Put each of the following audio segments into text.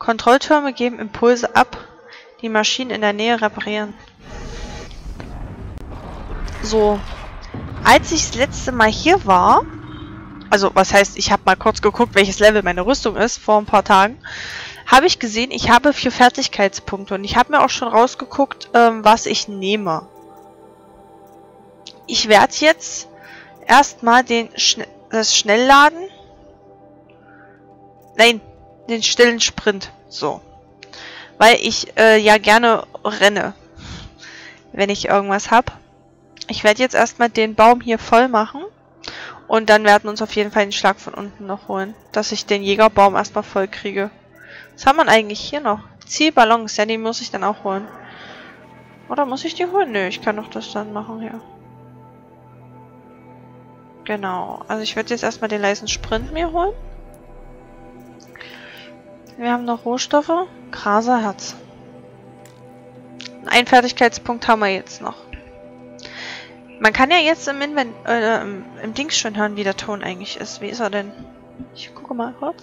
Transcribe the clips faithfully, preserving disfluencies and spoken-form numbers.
Kontrolltürme geben Impulse ab, die Maschinen in der Nähe reparieren. So. Als ich das letzte Mal hier war, also was heißt, ich habe mal kurz geguckt, welches Level meine Rüstung ist, vor ein paar Tagen, habe ich gesehen, ich habe vier Fertigkeitspunkte und ich habe mir auch schon rausgeguckt, ähm, was ich nehme. Ich werde jetzt erstmal den Schne das Schnellladen, nein, den stillen Sprint, so, weil ich äh, ja gerne renne, wenn ich irgendwas habe. Ich werde jetzt erstmal den Baum hier voll machen und dann werden wir uns auf jeden Fall den Schlag von unten noch holen, dass ich den Jägerbaum erstmal voll kriege. Was haben wir eigentlich hier noch? Zielballons, ja, die muss ich dann auch holen. Oder muss ich die holen? Nö, ich kann doch das dann machen hier. Genau, also ich werde jetzt erstmal den leisen Sprint mir holen. Wir haben noch Rohstoffe. Graserherz. Einen Fertigkeitspunkt haben wir jetzt noch. Man kann ja jetzt im, Inven äh, im, im Dings schon hören, wie der Ton eigentlich ist. Wie ist er denn? Ich gucke mal kurz.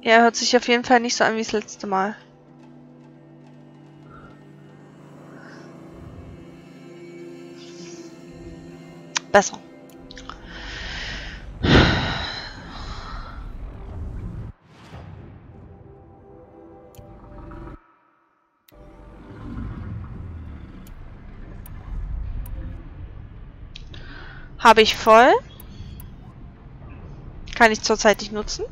Ja, hört sich auf jeden Fall nicht so an wie das letzte Mal. Besser. Habe ich voll. Kann ich zurzeit nicht nutzen.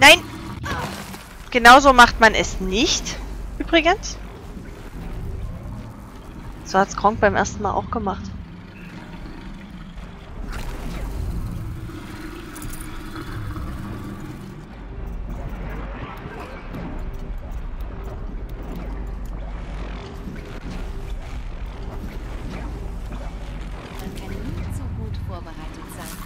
Nein! Genauso macht man es nicht, übrigens. So hat es Gronkh beim ersten Mal auch gemacht. Man kann nie so gut vorbereitet sein.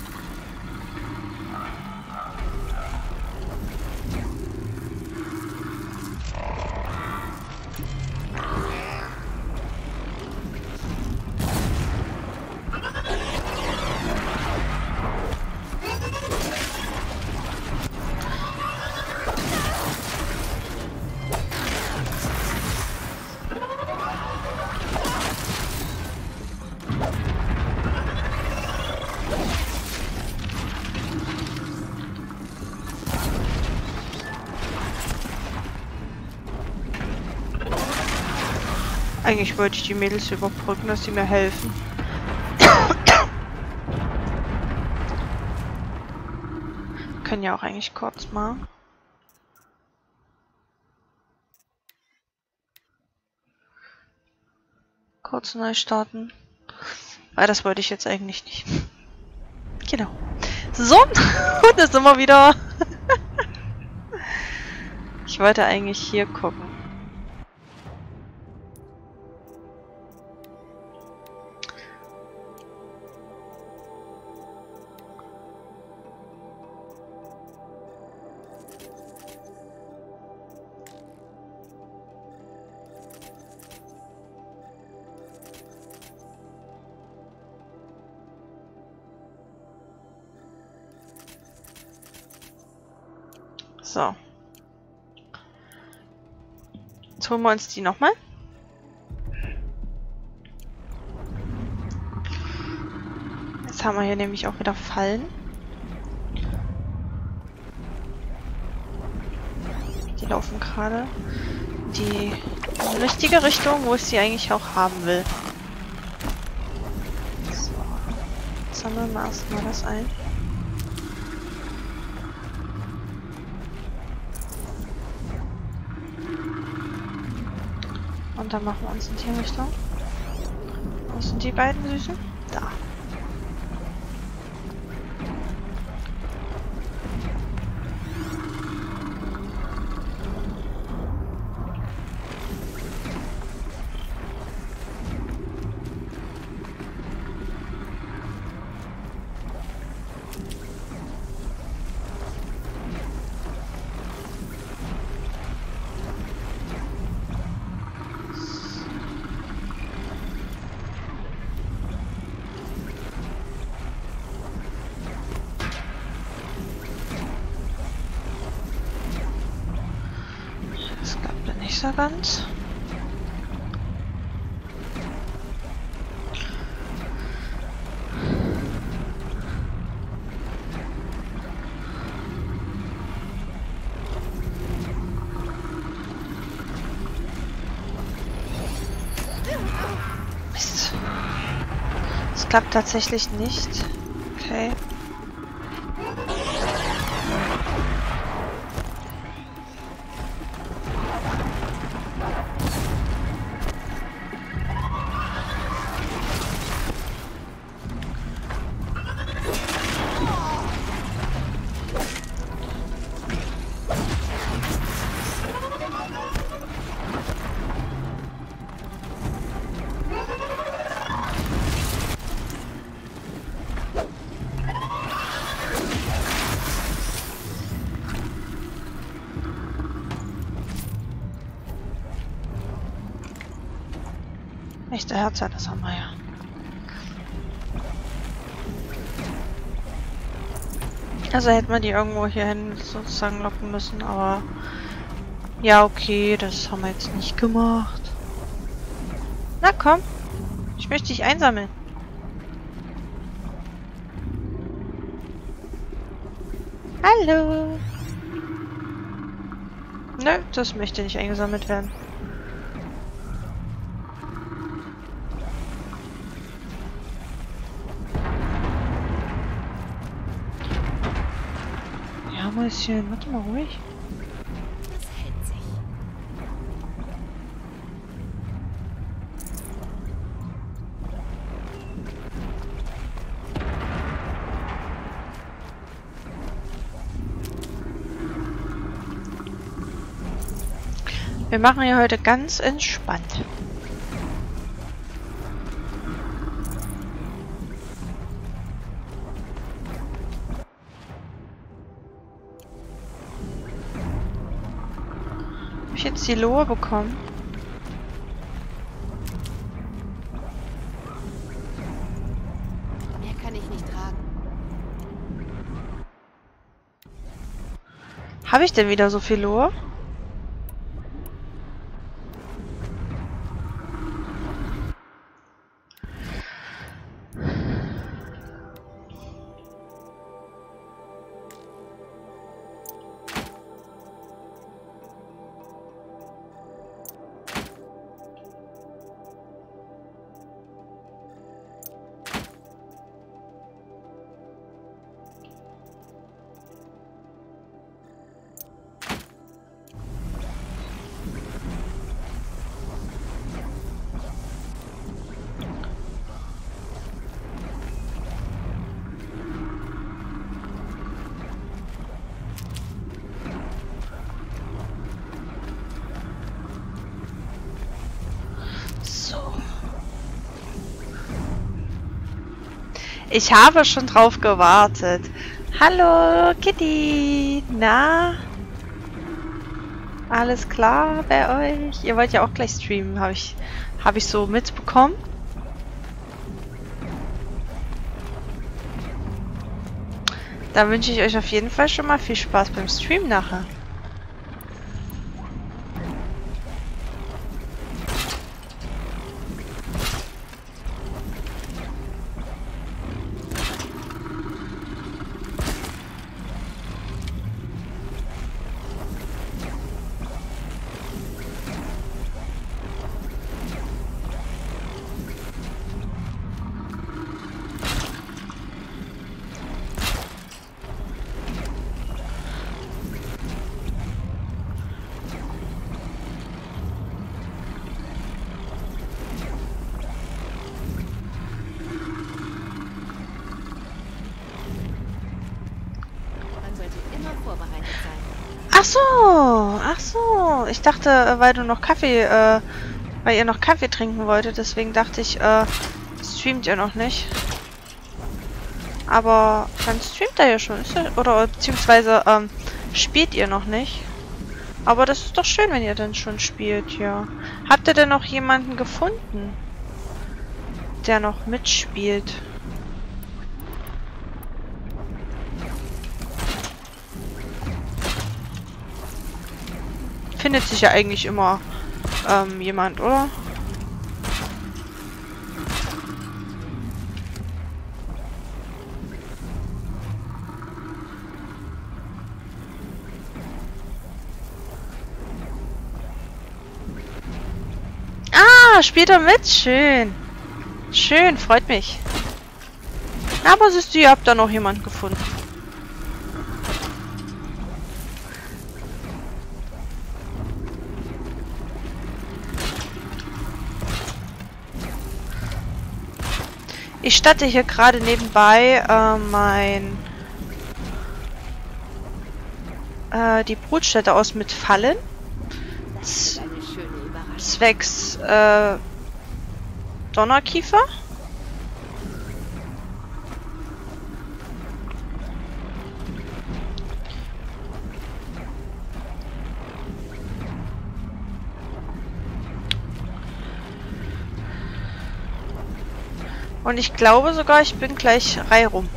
Eigentlich wollte ich die Mädels überbrücken, dass sie mir helfen. Wir können ja auch eigentlich kurz mal. Kurz neu starten. Weil das wollte ich jetzt eigentlich nicht. Genau. So, und das sind wir wieder. Ich wollte eigentlich hier gucken. So. Jetzt holen wir uns die nochmal. Jetzt haben wir hier nämlich auch wieder Fallen. Die laufen gerade die richtige Richtung, wo ich sie eigentlich auch haben will. So. Jetzt sammeln wir erstmal das ein. Und dann machen wir uns in die Richtung. Wo sind die beiden Süßen? Da. nicht so ganz. Mist. Das klappt tatsächlich nicht. Okay. Echte Herzer, das haben wir ja. Also hätte man die irgendwo hierhin sozusagen locken müssen, aber ja, okay, das haben wir jetzt nicht gemacht. Na komm, ich möchte dich einsammeln. Hallo. Nö, das möchte nicht eingesammelt werden. Mäuschen, warte mal ruhig. Das hält sich. Wir machen hier heute ganz entspannt. Jetzt die Lohe bekommen. Mehr kann ich nicht tragen. Habe ich denn wieder so viel Lohe? Ich habe schon drauf gewartet. Hallo, Kitty. Na? Alles klar bei euch? Ihr wollt ja auch gleich streamen, habe ich, hab ich so mitbekommen. Da wünsche ich euch auf jeden Fall schon mal viel Spaß beim Stream nachher. Ich dachte, weil du noch Kaffee, äh, weil ihr noch Kaffee trinken wolltet, deswegen dachte ich, äh, streamt ihr noch nicht. Aber dann streamt er ja schon, ist er, oder beziehungsweise, ähm, spielt ihr noch nicht. Aber das ist doch schön, wenn ihr dann schon spielt, ja. Habt ihr denn noch jemanden gefunden, der noch mitspielt? Findet sich ja eigentlich immer ähm, jemand, oder? Ah, spielt er mit? Schön. Schön, freut mich. Aber siehst du, ihr habt da noch jemanden gefunden. Ich statte hier gerade nebenbei äh, mein äh, die Brutstätte aus mit Fallen. Z Zwecks äh, Donnerkiefer. Und ich glaube sogar, ich bin gleich rei rum.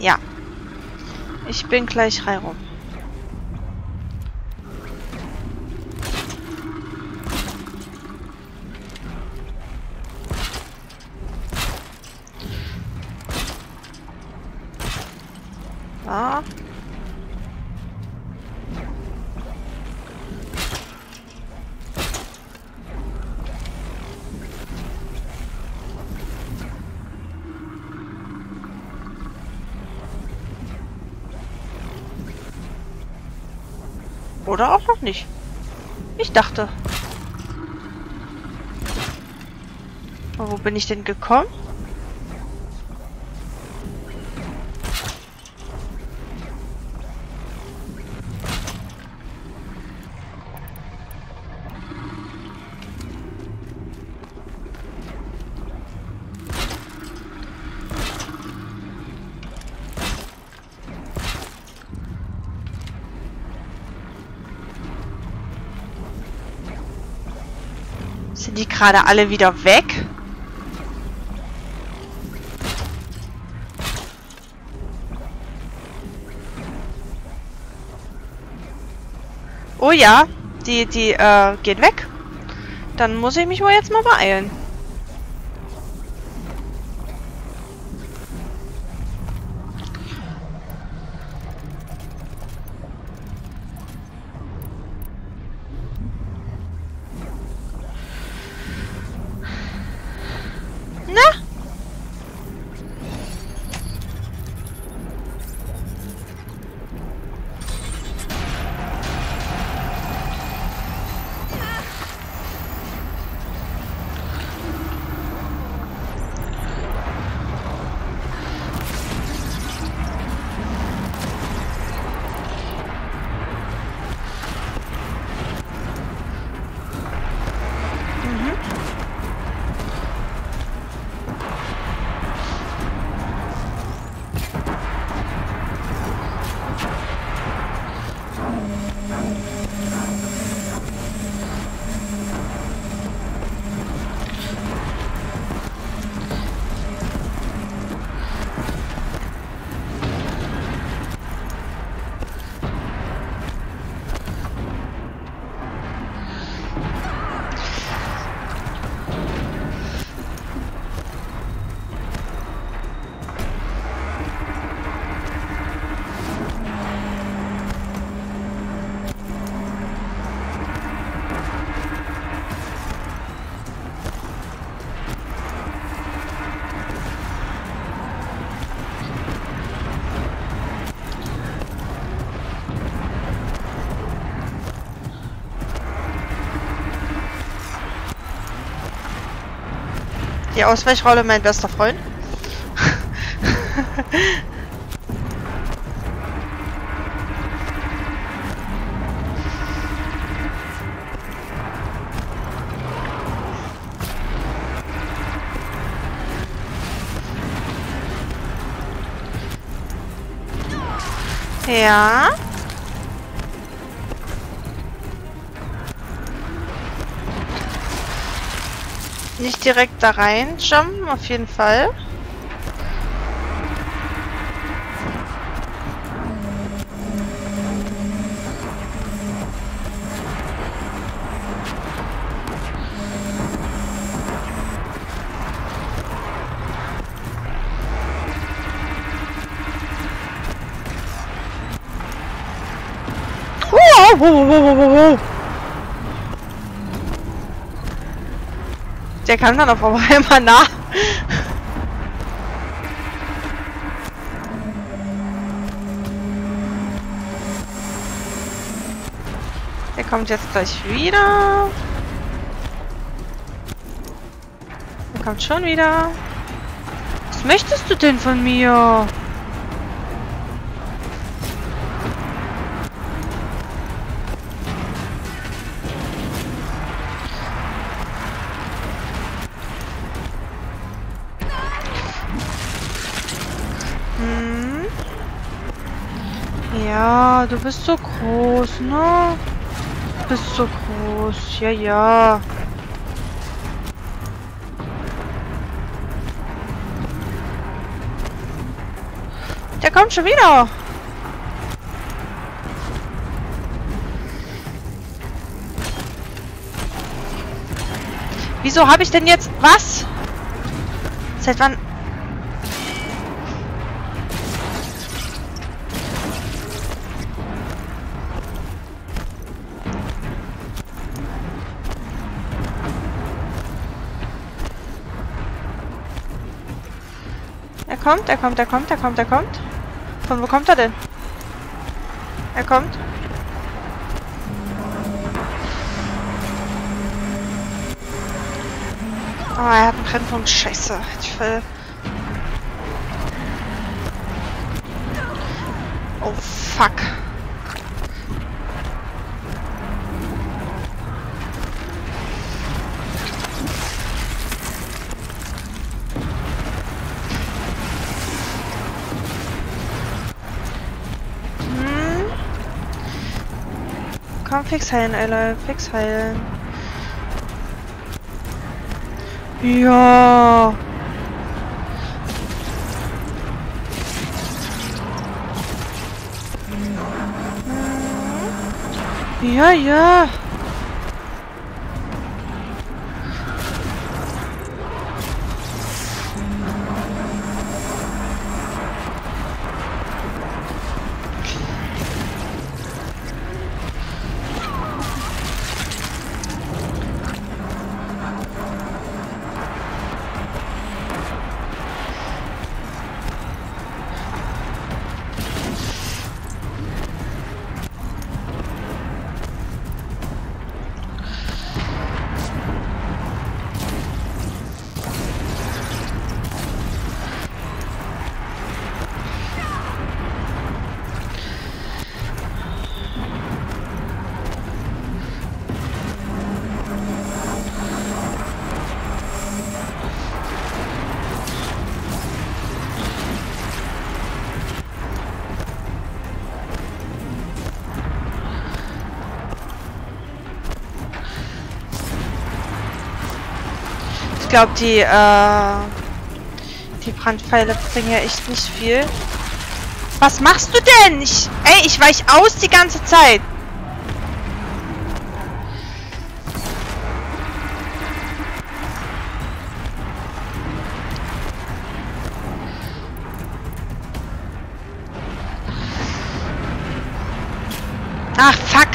Ja, ich bin gleich rein rum. Ja. Oder auch noch nicht. Ich dachte. Wo bin ich denn gekommen? Sind die gerade alle wieder weg? Oh ja, die, die, äh, gehen weg. Dann muss ich mich wohl jetzt mal beeilen. Die Ausweichrolle, mein bester Freund. Ja. Nicht direkt da rein jumpen, auf jeden Fall. Der kam dann auf einmal nach. Der kommt jetzt gleich wieder. Der kommt schon wieder. Was möchtest du denn von mir? Ja, du bist so groß, ne? Du bist so groß, ja, ja. Der kommt schon wieder. Wieso habe ich denn jetzt was? Seit wann? Er kommt, er kommt, er kommt, er kommt, er kommt. Von wo kommt er denn? Er kommt. Ah, oh, er hat einen Brennpunkt. Scheiße. Ich will... Oh, fuck. Komm, fix heilen, Alter. Fix heilen. Ja. Ja, ja. Ich glaube, die, äh, die Brandpfeile bringen ja echt nicht viel. Was machst du denn? Ich, ey, ich weich aus die ganze Zeit. Ach, fuck.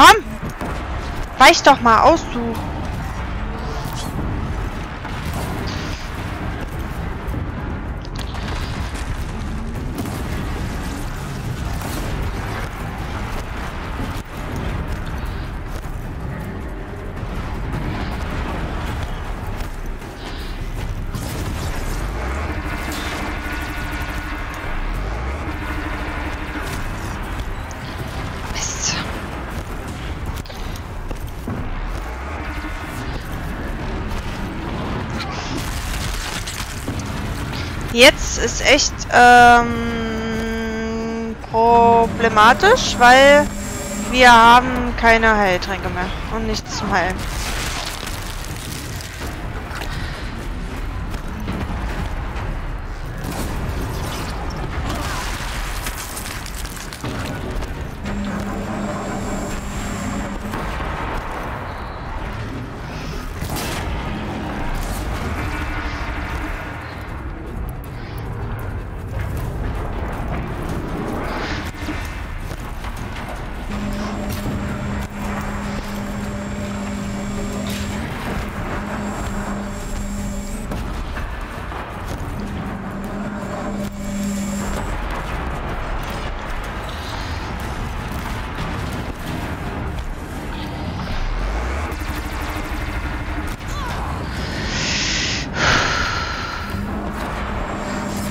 Komm! Weich doch mal aus, du! Jetzt ist echt ähm, problematisch, weil wir haben keine Heiltränke mehr und nichts zum Heilen.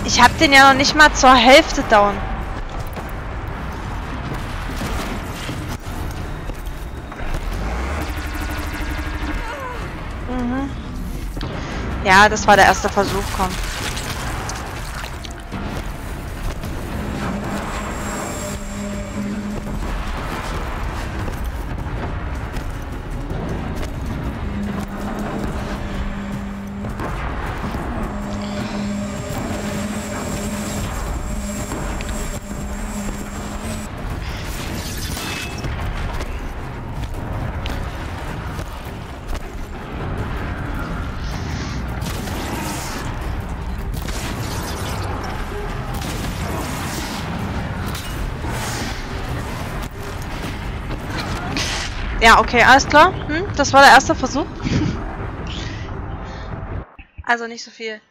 Ich hab den ja noch nicht mal zur Hälfte down. Mhm. Ja, das war der erste Versuch, komm. Ja, okay, alles klar. Hm, das war der erste Versuch. Also nicht so viel.